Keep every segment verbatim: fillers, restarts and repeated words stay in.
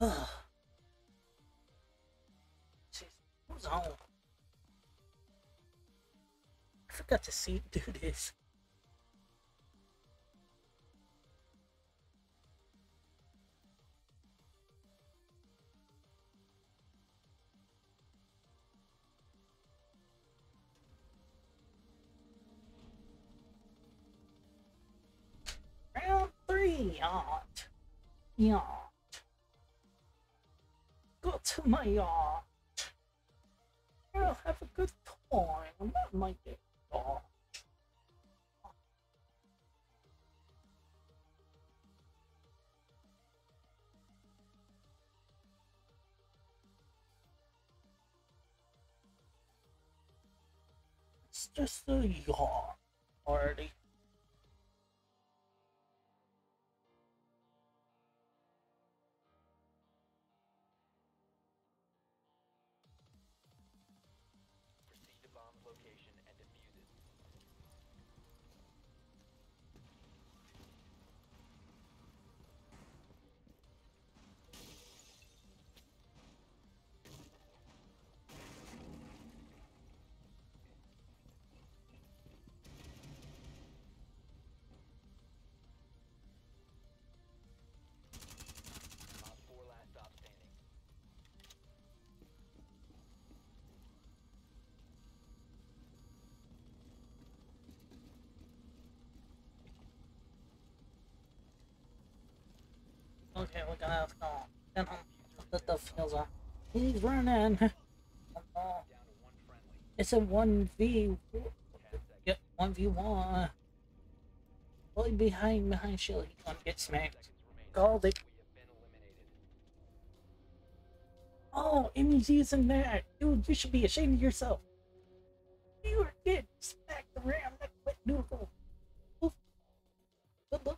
Jeez, who's on? I forgot to see do this. Round three, yacht, yacht. Go to my yard. I'll have a good time. What might it be? It's just a yard party. Okay, we're gonna have to go. Then the duff feels on. He's running. Oh. It's a one v. Yep, one v one. Fully behind, behind Shelly. He's gonna get smacked. Gold. Oh, M E Z is in there. Dude, you should be ashamed of yourself. You are getting smacked around like a wet noodle. Oof. Bubba.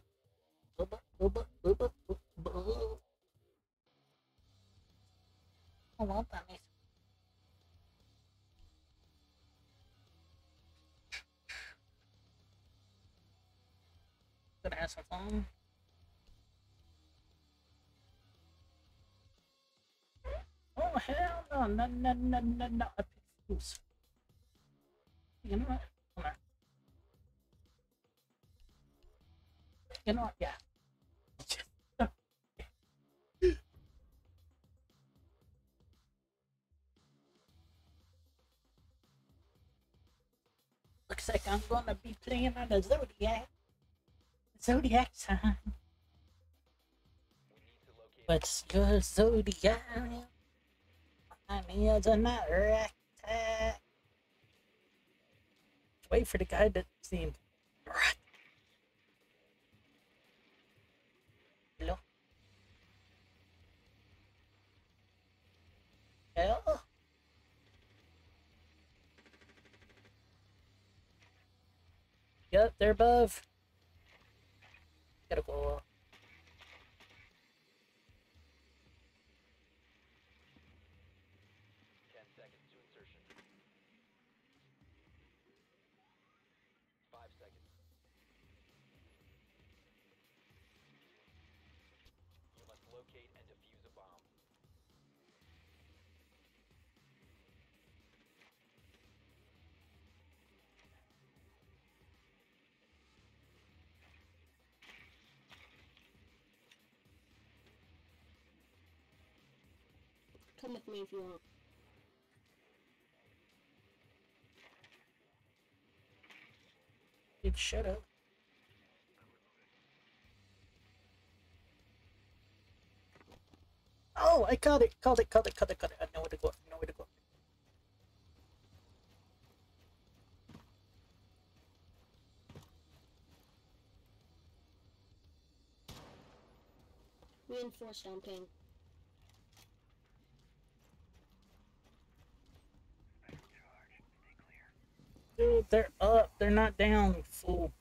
Bubba. Bubba. Bubba. Oh, well, that makes sense. Gonna have some fun. Oh, hell no, no, no, no, no, no. I picked fools. You know what? Come on. You know what? Yeah. Looks like I'm gonna be playing on the Zodiac. Zodiac time. What's your Zodiac? My meals are not right. Wait for the guy that seemed right. Hello? Hello? Yep, they're above. Gotta go up. Ten seconds to insertion. Five seconds. You must locate and defuse a bomb. Come with me if you want. Dude, shut up. Oh, I caught it, called it, called it, called it, called it. I know where to go, I know where to go. Reinforce down ping. Dude, they're up. They're not down, you fool.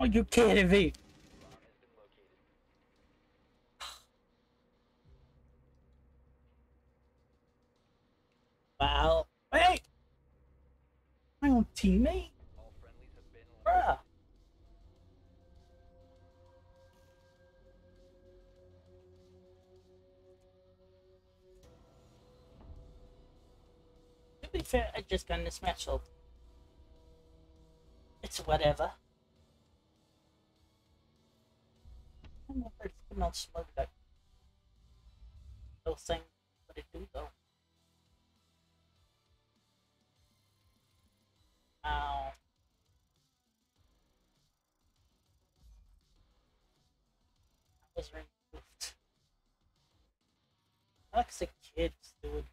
Are you kidding me? Wow. Hey! My own teammate? Bruh. To be fair, I just got in this match, so it's whatever. I'm not very smart, smug guy. No thing, but it do though. Ow. I was removed. That's a kid's dude.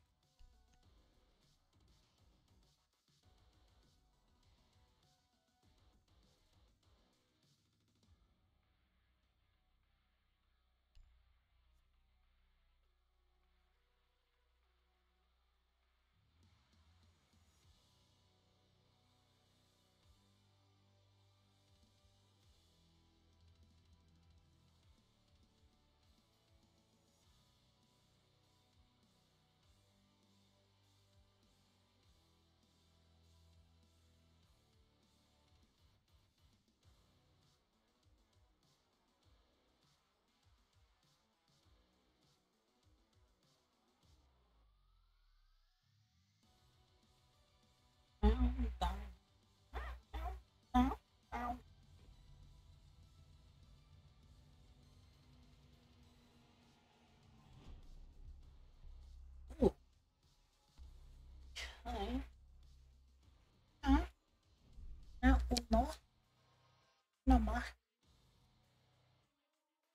Hi. Huh? Now, no. No, ma.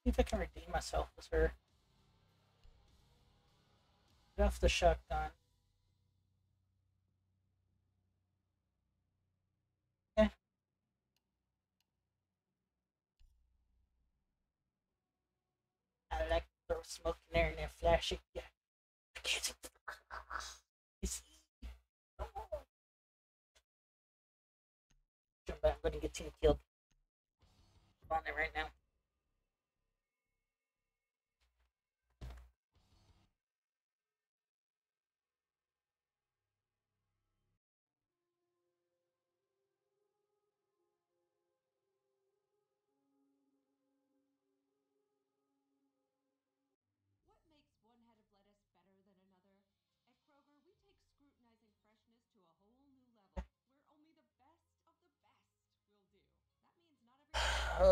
See if I can redeem myself with her. Get off the shotgun. Yeah. I like to throw smoke in there and then flash it. Yeah. I can't. It's but I'm going to get team killed. I'm on it right now. What makes one head of lettuce better than another? At Kroger, we take scrutinizing freshness to a whole new level. We're only the best of the best. Uh,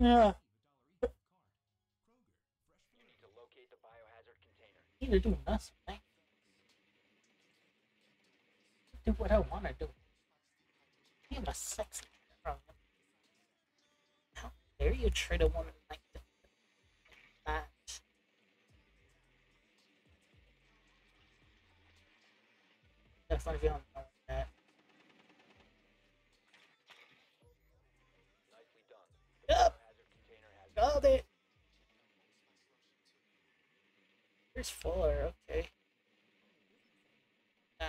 yeah. You need to locate the biohazard container. You're doing nothing. Right? Do what I want to do. I'm a sexy problem. How dare you treat a woman like that? Definitely don't know that. Nicely done. Yep. Got it. Here's Fuller. Okay. Um,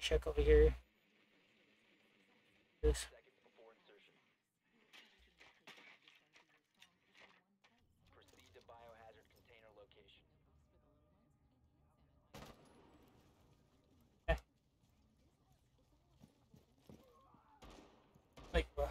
check over here. This. Like what?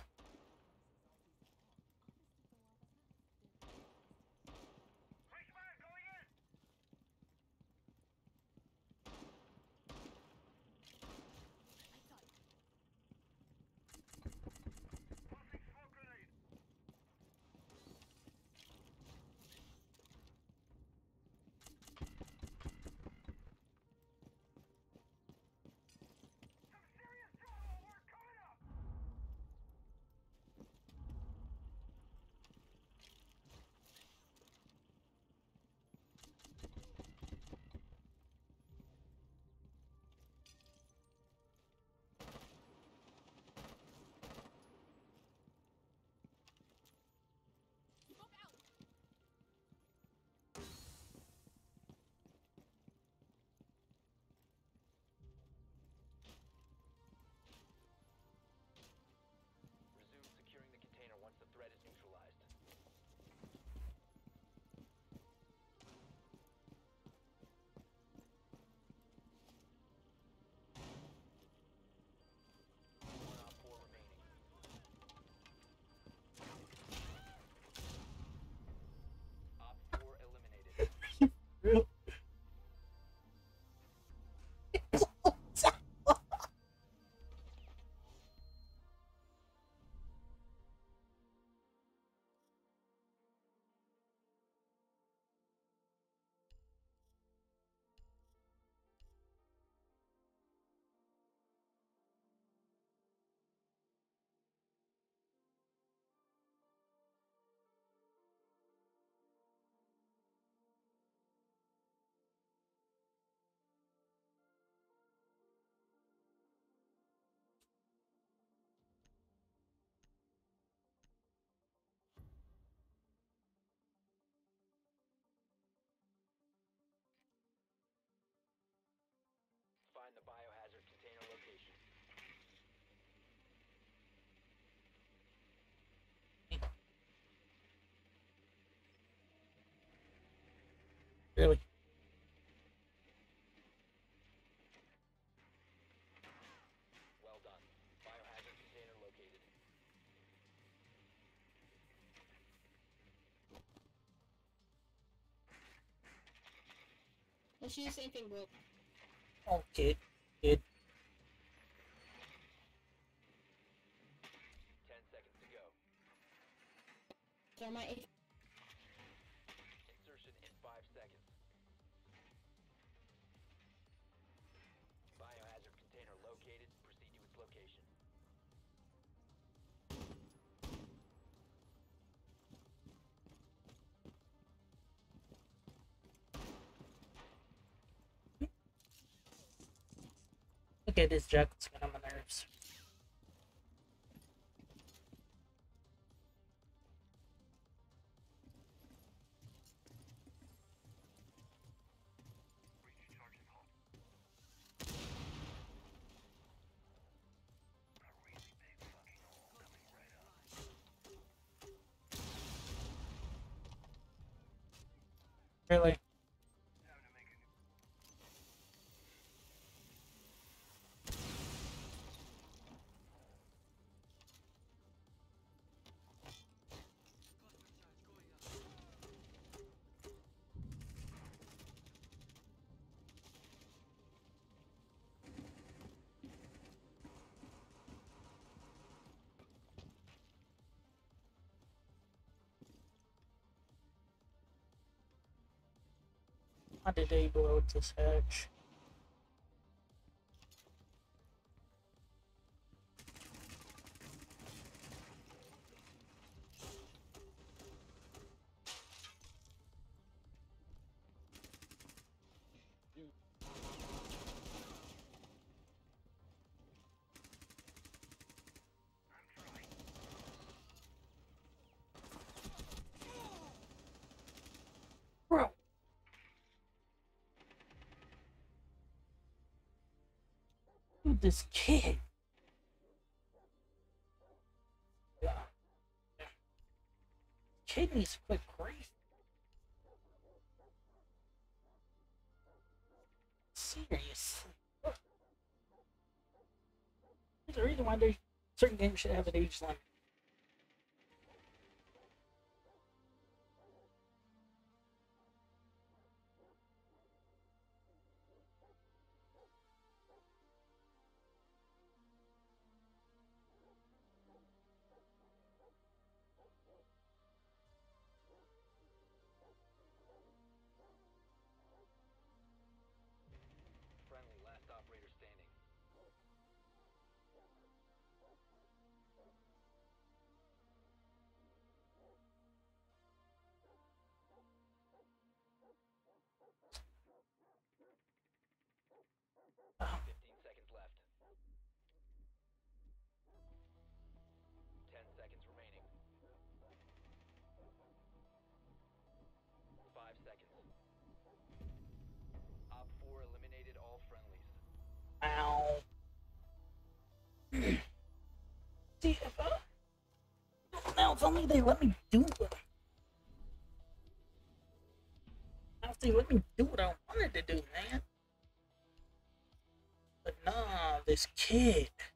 Really? Well done. Biohazard container located. Let's do the same thing, Will. Oh, kid. Kid. Ten seconds to go. So my eight. Insertion in five seconds. Biohazard container located. Proceed to its location. Okay, this jacket's getting on my nerves. Really? How did they blow up this hatch? This kid. Yeah. Kidneys quit crazy. Seriously. There's a reason why there's certain games should have an age limit. Last operator standing. Oh. Fifteen seconds left. Ten seconds remaining. Five seconds. Op four eliminated all friendlies. Ow. See, if I... Now, if only they let me do it. Now, if they let me do what I wanted to do, man. But nah, this kid...